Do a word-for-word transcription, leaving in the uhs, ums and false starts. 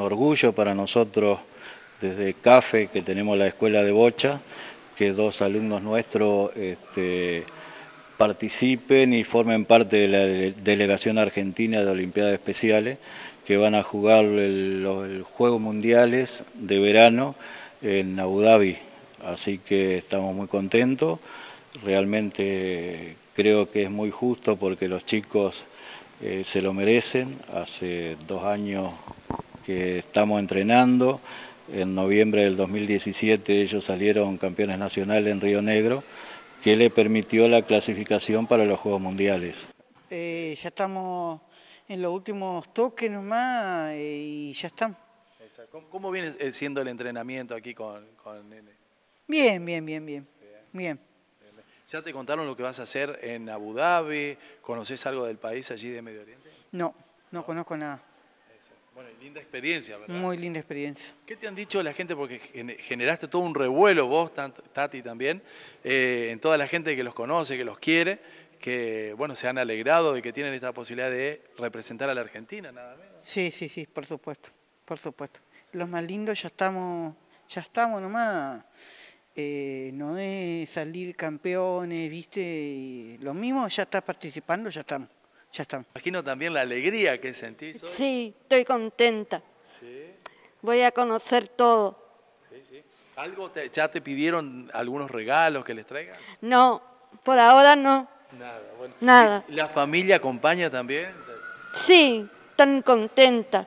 un orgullo para nosotros desde CAFE, que tenemos la Escuela de Bocha, que dos alumnos nuestros este, participen y formen parte de la Delegación Argentina de Olimpiadas Especiales, que van a jugar el, los Juegos Mundiales de Verano en Abu Dhabi. Así que estamos muy contentos, realmente creo que es muy justo porque los chicos eh, se lo merecen. Hace dos años que estamos entrenando. En noviembre del dos mil diecisiete ellos salieron campeones nacionales en Río Negro, que le permitió la clasificación para los Juegos Mundiales. Eh, ya estamos en los últimos toques nomás y ya estamos. ¿Cómo, cómo viene siendo el entrenamiento aquí con, con el... Bien, bien, bien, bien, bien. ¿Ya te contaron lo que vas a hacer en Abu Dhabi? ¿Conoces algo del país allí de Medio Oriente? No, no conozco nada. Bueno, linda experiencia, ¿verdad? Muy linda experiencia. ¿Qué te han dicho la gente? Porque generaste todo un revuelo vos, Tati, también, eh, en toda la gente que los conoce, que los quiere, que, bueno, se han alegrado de que tienen esta posibilidad de representar a la Argentina, nada menos. Sí, sí, sí, por supuesto, por supuesto. Los más lindos ya estamos, ya estamos nomás, eh, no es salir campeones, ¿viste? Y lo mismo, ya está participando, ya estamos. Ya está. Imagino también la alegría que sentís hoy. Sí, estoy contenta. Sí. Voy a conocer todo. Sí, sí. ¿Algo te, ¿Ya te pidieron algunos regalos que les traigas? No, por ahora no. Nada, bueno. Nada. ¿La familia acompaña también? Sí, tan contenta.